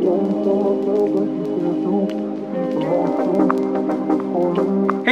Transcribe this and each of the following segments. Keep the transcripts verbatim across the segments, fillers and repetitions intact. Hey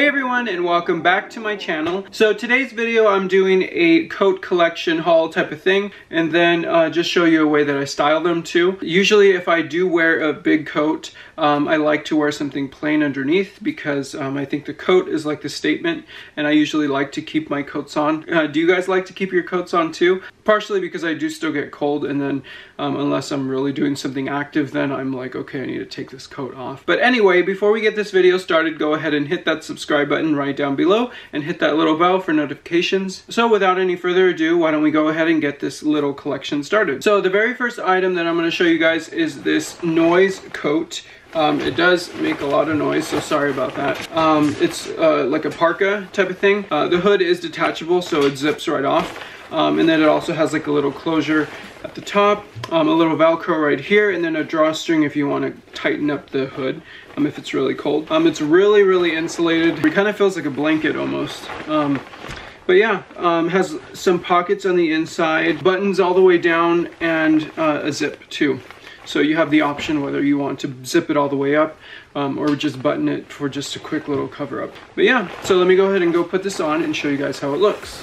everyone and welcome back to my channel. So today's video I'm doing a coat collection haul type of thing, and then uh, just show you a way that I style them too. Usually if I do wear a big coat, um, I like to wear something plain underneath because um, I think the coat is like the statement, and I usually like to keep my coats on. Uh, do you guys like to keep your coats on too? Partially because I do still get cold, and then um, unless I'm really doing something active, then I'm like, okay, I need to take this coat off. But anyway, before we get this video started, go ahead and hit that subscribe button right down below and hit that little bell for notifications. So without any further ado, why don't we go ahead and get this little collection started. So the very first item that I'm going to show you guys is this Noize coat. Um, it does make a lot of noise, so sorry about that. Um, it's uh, like a parka type of thing. Uh, the hood is detachable, so it zips right off. Um, and then it also has like a little closure at the top, um, a little Velcro right here, and then a drawstring if you want to tighten up the hood um, if it's really cold. Um, it's really, really insulated. It kind of feels like a blanket almost. Um, but yeah, um, has some pockets on the inside, buttons all the way down, and uh, a zip too. So you have the option whether you want to zip it all the way up um, or just button it for just a quick little cover up. But yeah, so let me go ahead and go put this on and show you guys how it looks.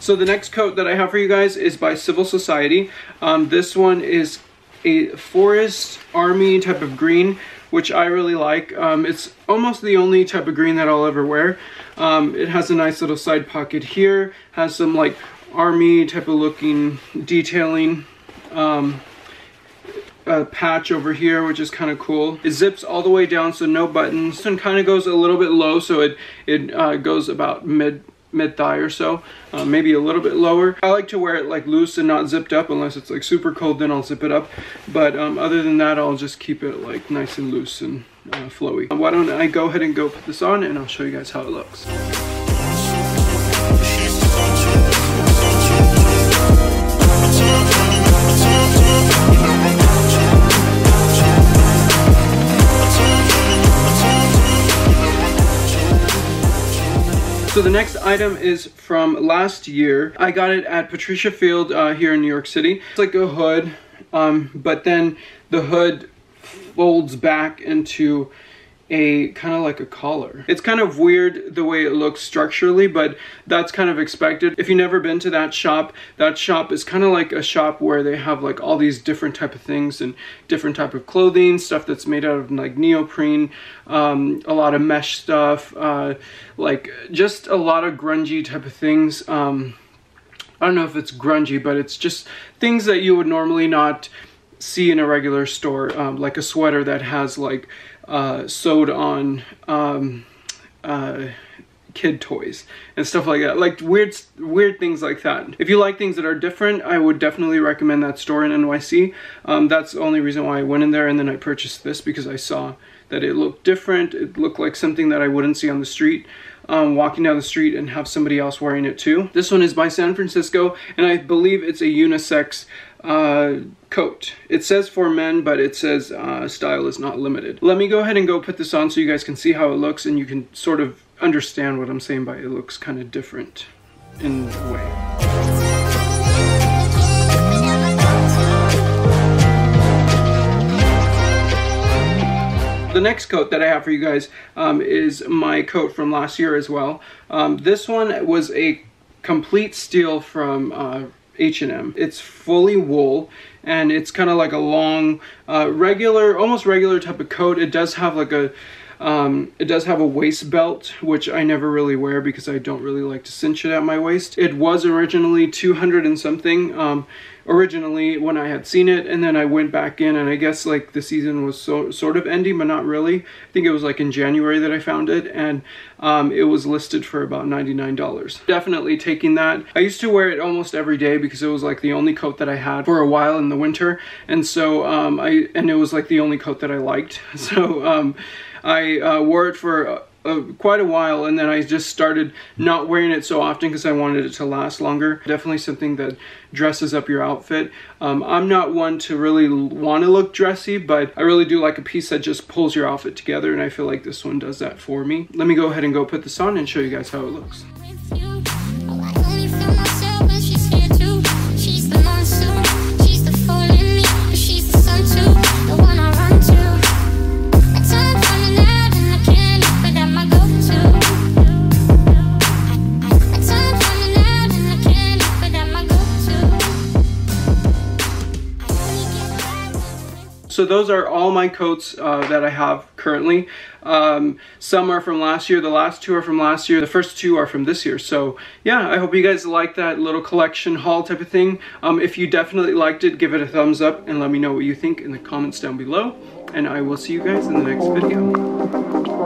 So the next coat that I have for you guys is by Civil Society. Um, this one is a forest army type of green, which I really like. Um, it's almost the only type of green that I'll ever wear. Um, it has a nice little side pocket here, has some like army type of looking detailing. Um, a patch over here, which is kind of cool. It zips all the way down, so no buttons, and kind of goes a little bit low, so it, it uh, goes about mid mid-thigh or so, uh, maybe a little bit lower. I like to wear it like loose and not zipped up, unless it's like super cold, then I'll zip it up. But um, other than that, I'll just keep it like nice and loose and uh, flowy. Why don't I go ahead and go put this on and I'll show you guys how it looks. So the next item is from last year. I got it at Patricia Field uh, here in New York City. It's like a hood, um, but then the hood folds back into a kind of like a collar. It's kind of weird the way it looks structurally, but that's kind of expected. If you've never been to that shop, that shop is kind of like a shop where they have like all these different type of things and different type of clothing, stuff that's made out of like neoprene, um, a lot of mesh stuff, uh, like just a lot of grungy type of things. Um, I don't know if it's grungy, but it's just things that you would normally not see in a regular store, um, like a sweater that has like uh, sewed on um, uh, kid toys and stuff like that, like weird weird things like that. If you like things that are different, I would definitely recommend that store in N Y C. Um, that's the only reason why I went in there, and then I purchased this because I saw that it looked different. It looked like something that I wouldn't see on the street, um, walking down the street and have somebody else wearing it too. This one is by San Francisco, and I believe it's a unisex uh, coat. It says for men, but it says uh, style is not limited. Let me go ahead and go put this on so you guys can see how it looks, and you can sort of understand what I'm saying by it looks kind of different in a way. The next coat that I have for you guys um, is my coat from last year as well. Um, this one was a complete steal from uh, H and M. It's fully wool, and it's kind of like a long, uh, regular, almost regular type of coat. It does have like a, um, it does have a waist belt, which I never really wear because I don't really like to cinch it at my waist. It was originally two hundred and something. Um, originally when I had seen it, and then I went back in, and I guess like the season was so, sort of ending, but not really. I think it was like in January that I found it, and um, it was listed for about ninety-nine dollars. Definitely taking that. I used to wear it almost every day because it was like the only coat that I had for a while in the winter, and so um, I and it was like the only coat that I liked. So um, I uh, wore it for uh, quite a while, and then I just started not wearing it so often because I wanted it to last longer. Definitely something that dresses up your outfit. Um, I'm not one to really want to look dressy, but I really do like a piece that just pulls your outfit together, and I feel like this one does that for me. Let me go ahead and go put this on and show you guys how it looks. So those are all my coats uh, that I have currently. Um, some are from last year, the last two are from last year, the first two are from this year. So yeah, I hope you guys like that little collection haul type of thing. Um, if you definitely liked it, give it a thumbs up and let me know what you think in the comments down below. And I will see you guys in the next video.